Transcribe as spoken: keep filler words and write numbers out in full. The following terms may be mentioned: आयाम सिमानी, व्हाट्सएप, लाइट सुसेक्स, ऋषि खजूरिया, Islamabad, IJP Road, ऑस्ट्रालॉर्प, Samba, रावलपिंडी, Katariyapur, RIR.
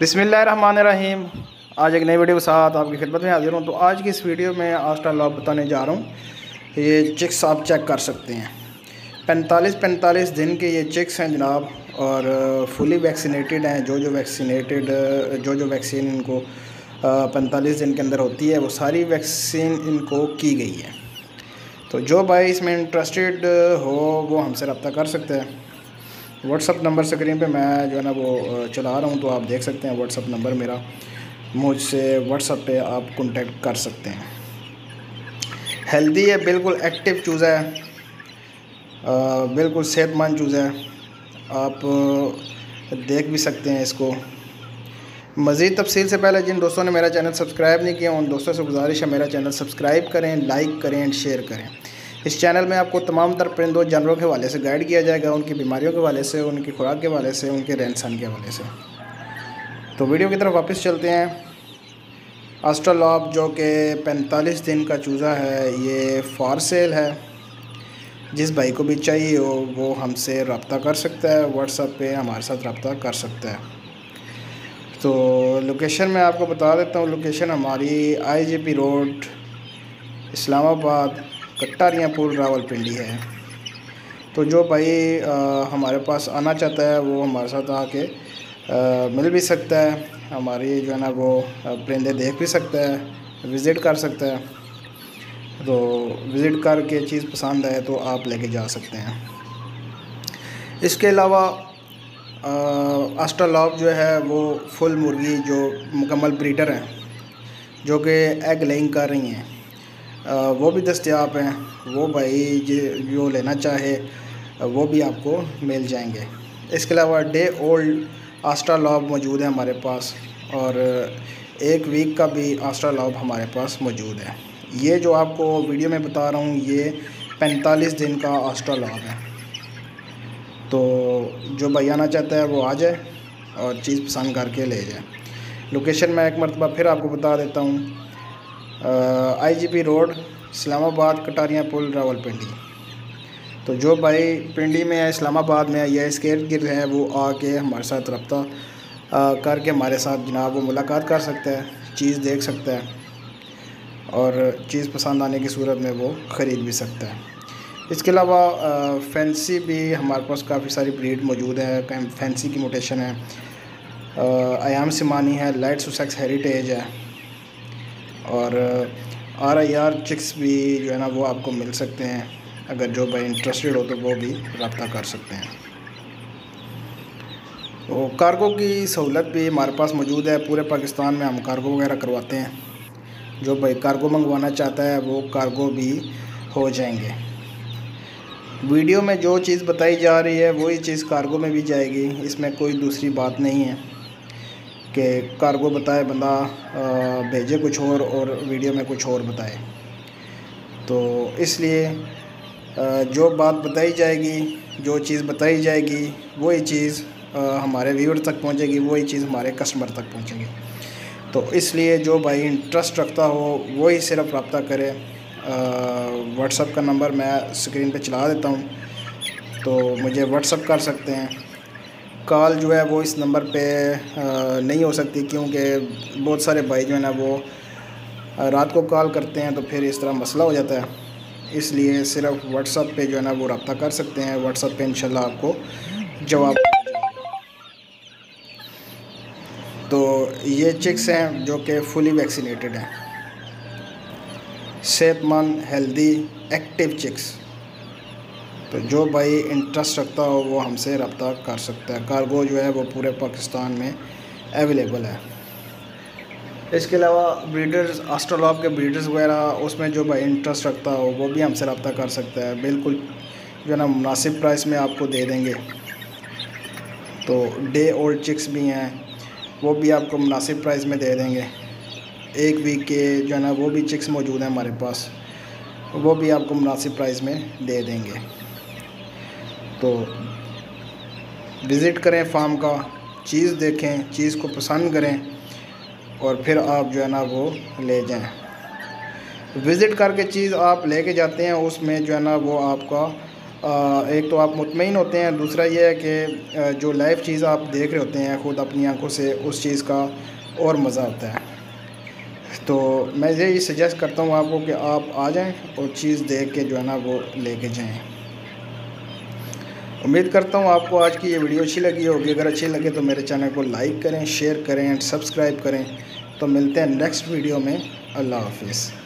बिस्मिल्लाहिर्रहमानिर्रहीम। आज एक नई वीडियो के साथ आपकी खिदमत में हाजिर हूँ। तो आज की इस वीडियो में ऑस्ट्रालॉर्प बताने जा रहा हूँ। ये चेक्स आप चेक कर सकते हैं, पैंतालीस पैंतालीस दिन के ये चेक्स हैं जनाब, और फुली वैक्सीनेटेड हैं। जो जो वैक्सीनेटेड जो जो वैक्सीन इनको पैंतालीस दिन के अंदर होती है वो सारी वैक्सीन इनको की गई है। तो जो भाई इसमें इंटरेस्टेड हो वो हमसे रब्ता कर सकते हैं। व्हाट्सअप नंबर स्क्रीन पे मैं जो है ना वो चला रहा हूँ, तो आप देख सकते हैं व्हाट्सअप नंबर मेरा, मुझसे व्हाट्सअप पे आप कांटेक्ट कर सकते हैं। हेल्दी है, बिल्कुल एक्टिव चूज़ा है, बिल्कुल सेहतमंद चूज़ा है। आप देख भी सकते हैं इसको। मज़ीद तफसील से पहले जिन दोस्तों ने मेरा चैनल सब्सक्राइब नहीं किया उन दोस्तों से गुजारिश है मेरा चैनल सब्सक्राइब करें, लाइक करें एंड शेयर करें। इस चैनल में आपको तमाम तर परिंदों जानवरों के हवाले से गाइड किया जाएगा, उनकी बीमारियों के हवाले से, उनकी खुराक के हवाले से, उनके रहन सहन के हवाले से। तो वीडियो की तरफ वापस चलते हैं। ऑस्ट्रालॉर्प जो कि पैंतालीस दिन का चूज़ा है ये फॉर सेल है। जिस भाई को भी चाहिए हो वो हमसे रब्ता कर सकता है, व्हाट्सएप पे हमारे साथ रब्ता कर सकता है। तो लोकेशन मैं आपको बता देता हूँ। लोकेशन हमारी I J P road, Islamabad, कटारियापुर, रावलपिंडी है। तो जो भाई आ, हमारे पास आना चाहता है वो हमारे साथ आके मिल भी सकता है, हमारी जो है ना वो परिंदे देख भी सकता है, विज़िट कर सकता है। तो विज़िट करके चीज़ पसंद आए तो आप लेके जा सकते हैं। इसके अलावा ऑस्ट्रालॉर्प जो है वो फुल मुर्गी जो मुकम्मल ब्रीडर हैं जो कि एग लेइंग कर रही हैं वो भी दस्तयाब हैं। वो भाई जो लेना चाहे वो भी आपको मिल जाएंगे। इसके अलावा डे ओल्ड ऑस्ट्रालॉर्प मौजूद है हमारे पास, और एक वीक का भी ऑस्ट्रालॉर्प हमारे पास मौजूद है। ये जो आपको वीडियो में बता रहा हूँ ये पैंतालीस दिन का ऑस्ट्रालॉर्प है। तो जो भाई आना चाहता है वो आ जाए और चीज़ पसंद करके ले जाए। लोकेशन मैं एक मरतबा फिर आपको बता देता हूँ। I G P road, Islamabad, Kataria Pul, रावलपिंडी। तो जो भाई पिंडी में है, इस्लामाबाद में है या इसके इर्द गिर्द है वो आके हमारे साथ रब्ता करके हमारे साथ जनाब वो मुलाकात कर सकता है, चीज़ देख सकता है और चीज़ पसंद आने की सूरत में वो ख़रीद भी सकता है। इसके अलावा फैंसी भी हमारे पास काफ़ी सारी ब्रीड मौजूद है। फैंसी की मोटेशन है, आयाम सिमानी है, लाइट सुसेक्स हेरिटेज है, और आर आई आर चिक्स भी जो है ना वो आपको मिल सकते हैं। अगर जो भाई इंटरेस्टेड हो तो वो भी रब्ता कर सकते हैं। तो कार्गो की सहूलत भी हमारे पास मौजूद है। पूरे पाकिस्तान में हम कार्गो वगैरह करवाते हैं। जो भाई कार्गो मंगवाना चाहता है वो कार्गो भी हो जाएंगे। वीडियो में जो चीज़ बताई जा रही है वही चीज़ कार्गो में भी जाएगी, इसमें कोई दूसरी बात नहीं है कि कार्गो बताए बंदा भेजे कुछ और और वीडियो में कुछ और बताए। तो इसलिए जो बात बताई जाएगी, जो चीज़ बताई जाएगी वही चीज़ हमारे व्यूअर तक पहुंचेगी, वही चीज़ हमारे कस्टमर तक पहुंचेगी। तो इसलिए जो भाई इंटरेस्ट रखता हो वही सिर्फ रब्ता करे। व्हाट्सएप का नंबर मैं स्क्रीन पे चला देता हूँ, तो मुझे व्हाट्सएप कर सकते हैं। कॉल जो है वो इस नंबर पे नहीं हो सकती, क्योंकि बहुत सारे भाई जो है ना वो रात को कॉल करते हैं, तो फिर इस तरह मसला हो जाता है। इसलिए सिर्फ व्हाट्सएप पे जो है ना वो रब्ता कर सकते हैं। व्हाट्सएप पे इंशाल्लाह आपको जवाब। तो ये चिक्स हैं जो कि फुली वैक्सीनेटेड हैं, सेहतमंद, हेल्दी, एक्टिव चिक्स। तो जो भाई इंटरेस्ट रखता हो वो हमसे रब्ता कर सकता है। कार्गो जो है वो पूरे पाकिस्तान में अवेलेबल है। इसके अलावा ब्रीडर्स, ऑस्ट्रालॉर्प के ब्रीडर्स वगैरह, उसमें जो भाई इंटरेस्ट रखता हो वो भी हमसे रब्ता कर सकता है। बिल्कुल जो है ना मुनासिब प्राइस में आपको दे देंगे। तो डे ओल्ड चिक्स भी हैं, वो भी आपको मुनासिब प्राइस में दे देंगे। एक वीक के जो है ना वो भी चिक्स मौजूद हैं हमारे पास, वो भी आपको मुनासिब प्राइस में दे देंगे। तो विज़िट करें फार्म का, चीज़ देखें, चीज़ को पसंद करें और फिर आप जो है ना वो ले जाएं। विज़िट करके चीज़ आप लेके जाते हैं, उसमें जो है ना वो आपका एक तो आप मुतमईन होते हैं, दूसरा ये है कि जो लाइव चीज़ आप देख रहे होते हैं ख़ुद अपनी आंखों से, उस चीज़ का और मज़ा आता है। तो मैं यही सजेस्ट करता हूँ आपको कि आप आ जाएं और चीज़ देख के जो है ना वो लेके जाएं। उम्मीद करता हूँ आपको आज की ये वीडियो अच्छी लगी होगी। अगर अच्छी लगे तो मेरे चैनल को लाइक करें, शेयर करें, सब्सक्राइब करें। तो मिलते हैं नेक्स्ट वीडियो में। अल्लाह हाफिज़।